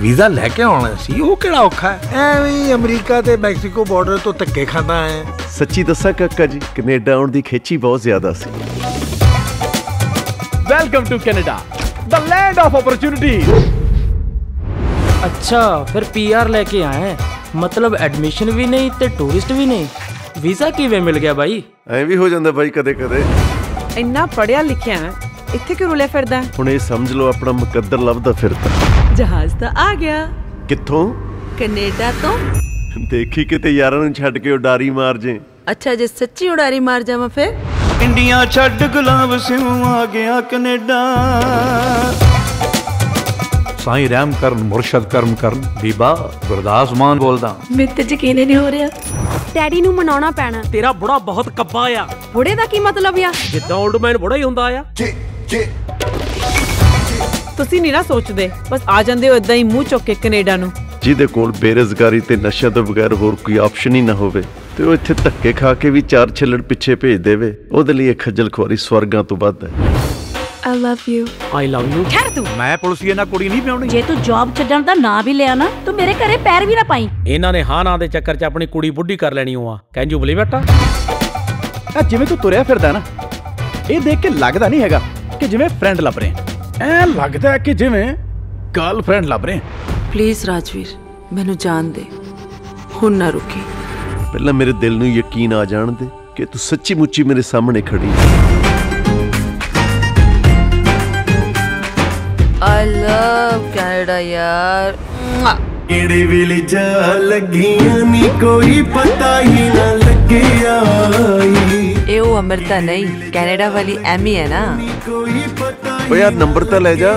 Visa लेके आना सी वो केड़ा औखा है। एवें अमरीका ते मैक्सिको बॉर्डर तो धक्के खाना है। सच्ची दसा काका जी कनेडा आउण दी खेची बहुत ज्यादा सी। Welcome to Canada the land of opportunities. अच्छा फिर पीआर लेके आए मतलब एडमिशन भी नहीं ते टूरिस्ट भी नहीं। वीजा किवें मिल गया भाई? ऐ भी हो जांदा भाई कदे कदे। इन्ना पढ़िया लिखिया इत्थे क्यों रुलिया फिरदा? हुण ये समझ लो अपना मुकद्दर लभदा फिरदा। जहाज तो आ गया। कित्थों? कनेडा तो। देखी किते यारां नूं छड्ड के उडारी मार जे। अच्छा जे सच्ची उडारी मार जावां फिर इंडिया छड्ड गुलाब सिंह आ गया कनेडा। साईं रहम करन मुर्शद करम करन बीबा गुरदास मान बोलदा। मेरे ते यकीन ही नहीं हो रहा। डैडी नूं मनाउणा पैना। तेरा बुढ़ा बहुत कब्बा आ। बुढ़े दा की मतलब आ? जिद्दां ओल्ड मैन बुढ़ा ही हुंदा आ। जी जी तुसी नहीं ना सोचते बस आ जाते हो इदा ही मुंह चुक के कनेडा नूं। जिहदे कोल बेरोजगारी ते नशे तो बगैर होर कोई ऑप्शन ही ना होवे ते ओह इत्थे धक्के खा के भी चार छिलड़ पिछे भेज देवे ओहदे लई खजल खुआरी स्वर्गां तो वध है। I love you. I love you. खैर तू मैं पुलिसिये ना कुड़ी नहीं ब्याहणी। जे तू जॉब छड्डण दा ना भी लिया ना तू मेरे घरे पैर भी ना पाई। इन्हां ने हां ना दे चक्कर च अपनी कुड़ी बुढ़ी कर लेनी हुआ। Can you believe it? आ जिवें तू तुरिया फिरदा ना ये देख के लगदा नहीं हैगा कि जिवें फ्रेंड लभ रहे हैं। ऐ लगता है कि जिवें गर्लफ्रेंड लभ रहे हैं। प्लीज राजवीर मैनू जान दे हुण ना रुकी। पहला मेरे दिल नू यकीन आ जान दे कि तू सच्ची मुच्ची मेरे सामने खड़ी है। I love Canada यार। केड़े वेले जा लगियां नी कोई पता ही ना लगे आई। ए वो अमृता नहीं कनाडा वाली एमी है ना। ओ यार नंबर तो ले जा।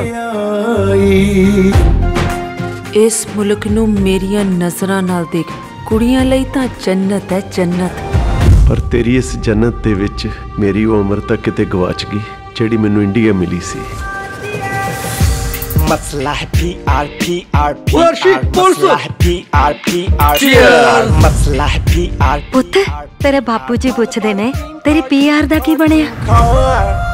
इस मुल्क नू मेरिया नजरां नाल देख कुड़ियां लई तां जन्नत है जन्नत। पर तेरी इस जन्नत दे विच मेरी वो अमृता किते गवाच गई जेड़ी मैनू इंडिया मिली सी। मसला है पीआर। पुत्त तेरे बापू जी पुछदे ने तेरी पीआर दा की बनिया।